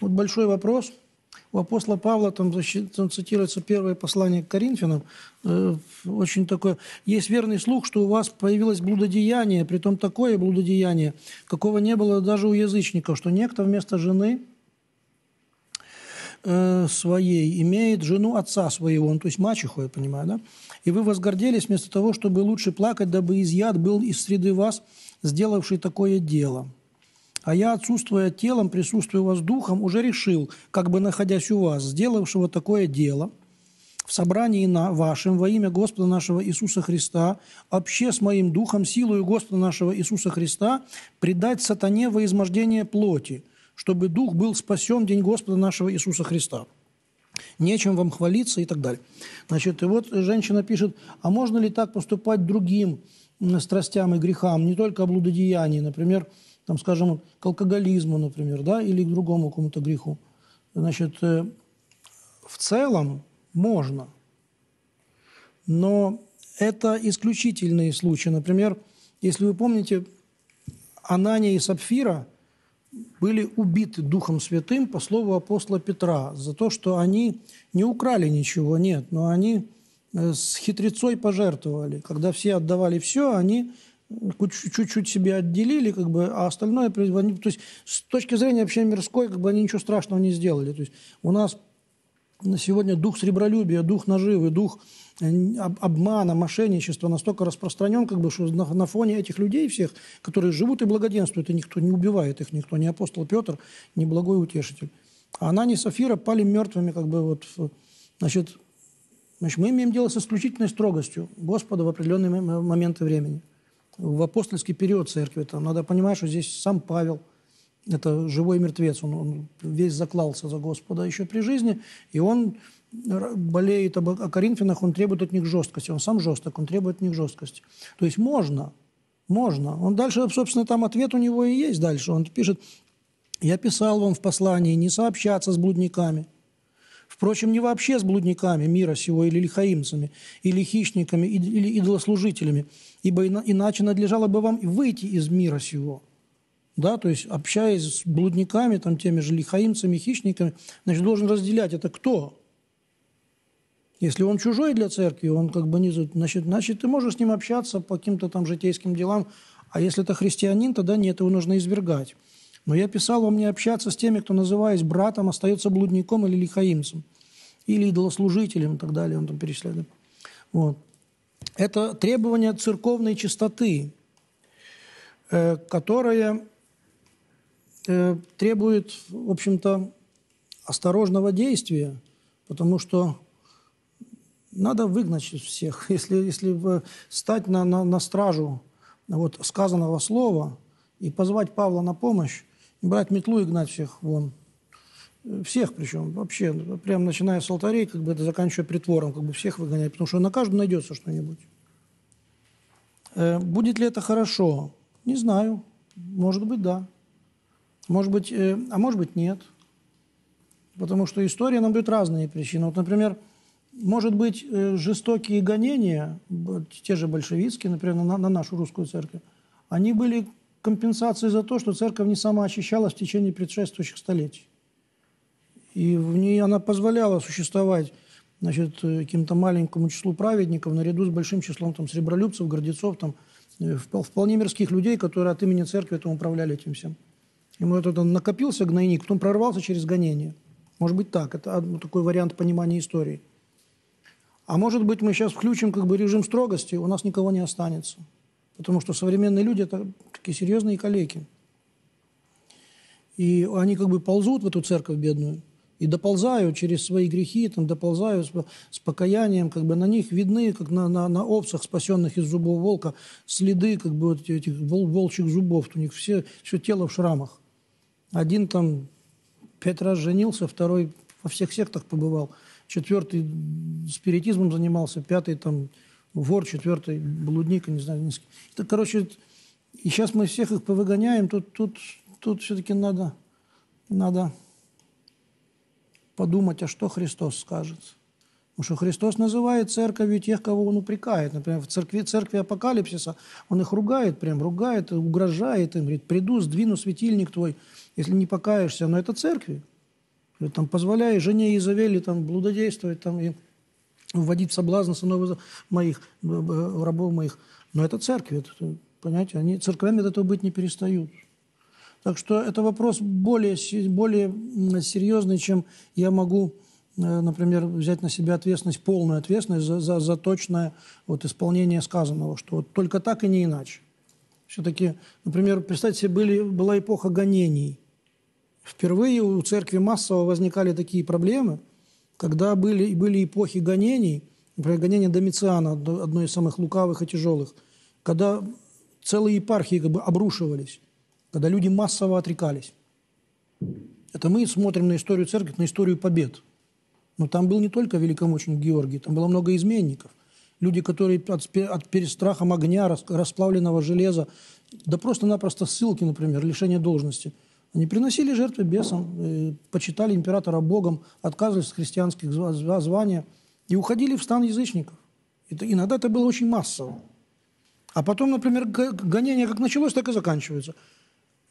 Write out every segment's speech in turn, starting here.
Вот большой вопрос. У апостола Павла там цитируется первое послание к Коринфянам. Очень такое. Есть верный слух, что у вас появилось блудодеяние, притом такое блудодеяние, какого не было даже у язычников, что некто вместо жены своей имеет жену отца своего, ну, то есть мачеху, я понимаю, да? И вы возгордились вместо того, чтобы лучше плакать, дабы изъят был из среды вас, сделавший такое дело. А я, отсутствуя телом, присутствуя у вас духом, уже решил, как бы находясь у вас, сделавшего такое дело, в собрании вашем, во имя Господа нашего Иисуса Христа, обще с моим духом, силою Господа нашего Иисуса Христа, предать сатане во измождение плоти, чтобы дух был спасен в день Господа нашего Иисуса Христа. Нечем вам хвалиться и так далее. Значит, и вот женщина пишет, а можно ли так поступать другим страстям и грехам, не только о блудодеянии, например, там, скажем, к алкоголизму, например, да, или к другому какому-то греху. Значит, в целом можно, но это исключительные случаи. Например, если вы помните, Анания и Сапфира были убиты Духом Святым по слову апостола Петра за то, что они не украли ничего, нет, но они с хитрецой пожертвовали. Когда все отдавали все, они чуть-чуть себе отделили, как бы, а остальное... То есть с точки зрения вообще мирской, как бы, они ничего страшного не сделали. То есть у нас сегодня дух сребролюбия, дух наживы, дух обмана, мошенничества настолько распространен, как бы, что на фоне этих людей всех, которые живут и благоденствуют, и никто не убивает их, никто, ни апостол Петр, ни благой утешитель. А Анания и Сапфира пали мертвыми, как бы, вот, значит, мы имеем дело с исключительной строгостью Господа в определенные моменты времени. В апостольский период церкви. Там надо понимать, что здесь сам Павел, это живой мертвец, он весь заклался за Господа еще при жизни, и он болеет о Коринфянах, он требует от них жесткости. Он сам жесток, он требует от них жесткости. То есть можно. Он дальше, собственно, там ответ у него и есть дальше. Он пишет, я писал вам в послании не сообщаться с блудниками. Впрочем, не вообще с блудниками мира сего, или лихаимцами, или хищниками, или идолослужителями, ибо иначе надлежало бы вам выйти из мира сего. Да? То есть, общаясь с блудниками, там, теми же лихаимцами, хищниками, значит, должен разделять, это кто? Если он чужой для церкви, он как бы не... Значит, ты можешь с ним общаться по каким-то там житейским делам, а если это христианин, тогда нет, его нужно извергать. Но я писал вам не общаться с теми, кто, называясь братом, остается блудником или лихаимцем, или идолослужителем и так далее, он там перечисляет. Вот. Это требование церковной чистоты, которое требует, в общем-то, осторожного действия, потому что надо выгнать всех. Если стать на стражу вот, сказанного слова и позвать Павла на помощь, брать метлу и гнать всех вон. Всех причем, вообще, прям начиная с алтарей, как бы это заканчивая притвором, как бы всех выгонять, потому что на каждом найдется что-нибудь. Будет ли это хорошо? Не знаю. Может быть, да. Может быть, а может быть, нет. Потому что история нам дает разные причины. Вот, например, может быть, жестокие гонения, те же большевистские, например, на нашу русскую церковь, они были компенсацией за то, что церковь не самоочищалась в течение предшествующих столетий. И в ней она позволяла существовать, значит, каким-то маленькому числу праведников наряду с большим числом там, сребролюбцев, гордецов, там, вполне мирских людей, которые от имени церкви там, управляли этим всем. Ему вот это накопился гнойник, потом прорвался через гонение. Может быть так, это такой вариант понимания истории. А может быть мы сейчас включим как бы, режим строгости, у нас никого не останется. Потому что современные люди – это такие серьезные калеки. И они как бы ползут в эту церковь бедную. И доползают через свои грехи, там, доползают с покаянием, как бы на них видны, как на овцах, спасенных из зубов волка, следы как бы, вот этих волчьих зубов. У них все тело в шрамах. Один там 5 раз женился, 2 во всех сектах побывал, 4 спиритизмом занимался, 5 там вор, 4 блудник, не знаю. Это, короче, и сейчас мы всех их повыгоняем, тут все-таки надо подумать, а что Христос скажет. Потому что Христос называет церковью тех, кого Он упрекает. Например, в церкви Апокалипсиса Он их ругает, прям ругает, угрожает им, говорит, приду, сдвину светильник твой, если не покаешься. Но это церкви. там, позволяя жене Иезавели там, блудодействовать там, и вводить в соблазн сынов моих, рабов моих. Но это церкви, это, понимаете, они церквями от этого быть не перестают. Так что это вопрос более серьезный, чем я могу, например, взять на себя ответственность, полную ответственность за точное вот, исполнение сказанного, что вот только так и не иначе. Все-таки, например, представьте себе, была эпоха гонений. Впервые у церкви массово возникали такие проблемы, когда были эпохи гонений, например, гонения Домициана, одно из самых лукавых и тяжелых, когда целые епархии как бы обрушивались, когда люди массово отрекались. Это мы смотрим на историю церкви, на историю побед. Но там был не только великомученик Георгий, там было много изменников. Люди, которые от перестрахом огня, расплавленного железа, да просто-напросто ссылки, например, лишение должности, они приносили жертвы бесам, почитали императора богом, отказывались от христианских звания и уходили в стан язычников. Иногда это было очень массово. А потом, например, гонение как началось, так и заканчивается.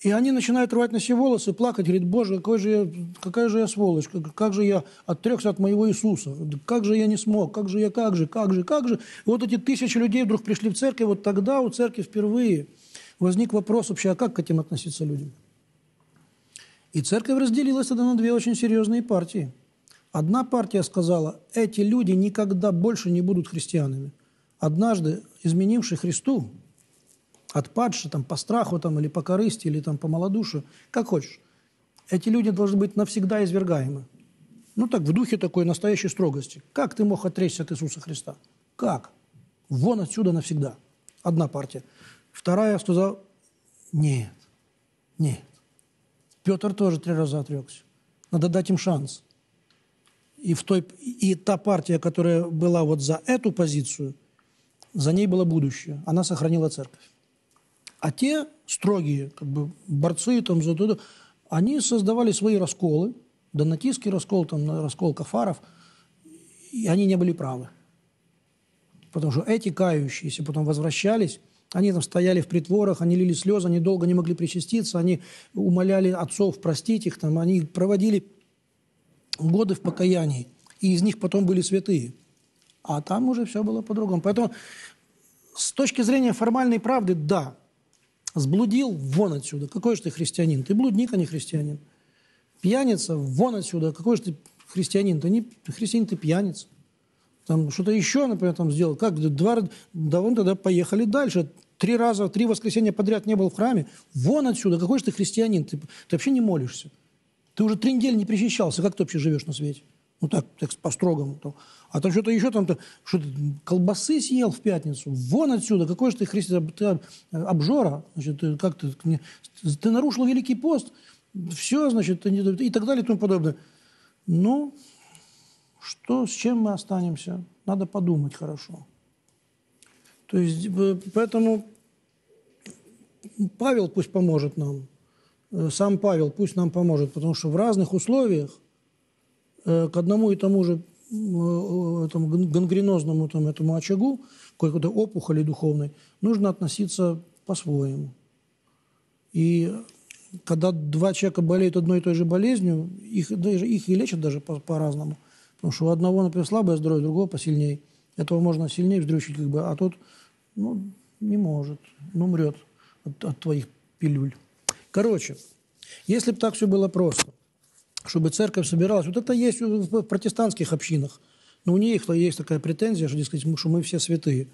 И они начинают рвать на себе волосы, плакать, говорит, Боже, какая же я сволочь, как же я отрекся от моего Иисуса, как же я не смог, как же. И вот эти тысячи людей вдруг пришли в церковь, вот тогда у церкви впервые возник вопрос вообще, а как к этим относиться людям? И церковь разделилась тогда на две очень серьезные партии. Одна партия сказала, эти люди никогда больше не будут христианами. Однажды, изменивший Христу, отпадши там, по страху там, или по корысти, или там, по малодушию, как хочешь. Эти люди должны быть навсегда извергаемы. Ну так, в духе такой настоящей строгости. Как ты мог отречься от Иисуса Христа? Как? Вон отсюда навсегда. Одна партия. Вторая сказала, нет. Петр тоже 3 раза отрекся. Надо дать им шанс. И та партия, которая была вот за эту позицию, за ней было будущее. Она сохранила церковь. А те строгие как бы, борцы, там, они создавали свои расколы, донатистский раскол, там, раскол кафаров, и они не были правы. Потому что эти кающиеся потом возвращались, они там стояли в притворах, они лили слезы, они долго не могли причаститься, они умоляли отцов простить их, там, они проводили годы в покаянии, и из них потом были святые. А там уже все было по-другому. Поэтому с точки зрения формальной правды, да, сблудил – вон отсюда. Какой же ты христианин? Ты блудник, а не христианин. Пьяница – вон отсюда. Какой же ты христианин? Ты не христианин, ты пьяница. Там что-то еще, например, там сделал. Как? 2 раза... Да вон тогда поехали дальше. 3 раза, 3 воскресенья подряд не был в храме. Вон отсюда. Какой же ты христианин? Ты вообще не молишься. Ты уже 3 недели не причащался. Как ты вообще живешь на свете? Ну так по-строгому. А там что-то еще, там что-то колбасы съел в пятницу. Вон отсюда, какой же ты христианин, ты обжора, значит, ты нарушил Великий пост, все, значит, и так далее, и тому подобное. Ну, что, с чем мы останемся? Надо подумать хорошо. То есть, поэтому Павел пусть поможет нам, сам Павел пусть нам поможет, потому что в разных условиях к одному и тому же этому гангренозному там, этому очагу, какой-то опухоли духовной, нужно относиться по-своему. И когда 2 человека болеют одной и той же болезнью, их и лечат даже по-разному. Потому что у одного, например, слабое здоровье, у другого посильнее. Этого можно сильнее вздрючить, как бы, а тот не может, он умрет от твоих пилюль. Короче, если бы так все было просто, чтобы церковь собиралась. Вот это есть в протестантских общинах. Но у них есть такая претензия, что, дескать, что мы все святые.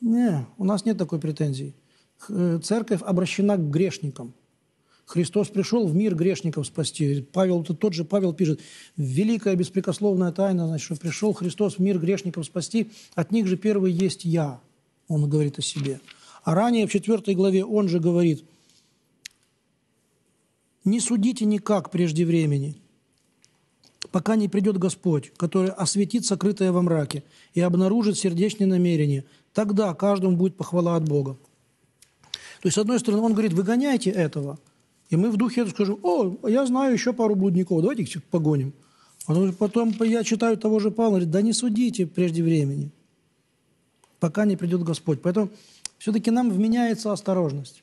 Не, у нас нет такой претензии. Церковь обращена к грешникам. Христос пришел в мир грешников спасти. Тот же Павел пишет, великая беспрекословная тайна, значит, что пришел Христос в мир грешников спасти, от них же первый есть я, он говорит о себе. А ранее в 4 главе он же говорит, не судите никак прежде времени, пока не придет Господь, который осветит сокрытое во мраке и обнаружит сердечные намерения. Тогда каждому будет похвала от Бога. То есть, с одной стороны, он говорит, выгоняйте этого. И мы в духе этого скажем, я знаю еще пару блудников, давайте их погоним. А потом я читаю того же Павла, говорит, да не судите прежде времени, пока не придет Господь. Поэтому все-таки нам вменяется осторожность.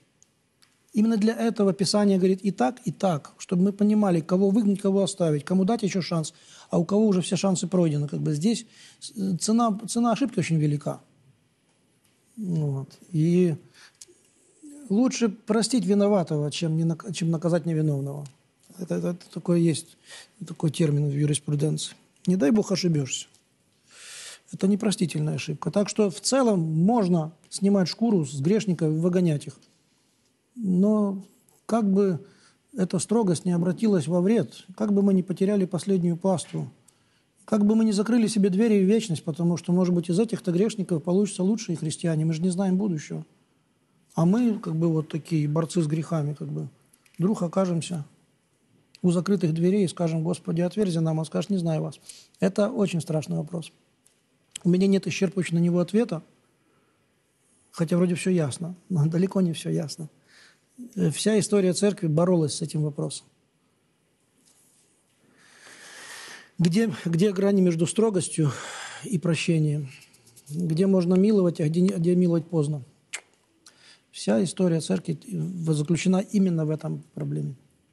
Именно для этого Писание говорит и так, чтобы мы понимали, кого выгнать, кого оставить, кому дать еще шанс, а у кого уже все шансы пройдены. Как бы здесь цена ошибки очень велика. Вот. И лучше простить виноватого, чем наказать невиновного. Это такое есть, такой термин в юриспруденции. Не дай бог ошибешься. Это непростительная ошибка. Так что в целом можно снимать шкуру с грешника, выгонять их. Но как бы эта строгость не обратилась во вред, как бы мы не потеряли последнюю паству, как бы мы не закрыли себе двери в вечность, потому что, может быть, из этих-то грешников получатся лучшие христиане. Мы же не знаем будущего. А мы, как бы, вот такие борцы с грехами, как бы, вдруг окажемся у закрытых дверей и скажем: «Господи, отверзи нам», а скажешь: «Не знаю вас». Это очень страшный вопрос. У меня нет исчерпывающего на него ответа, хотя вроде все ясно, но далеко не все ясно. Вся история церкви боролась с этим вопросом. Где грани между строгостью и прощением? Где можно миловать, а где миловать поздно? Вся история церкви заключена именно в этом проблеме.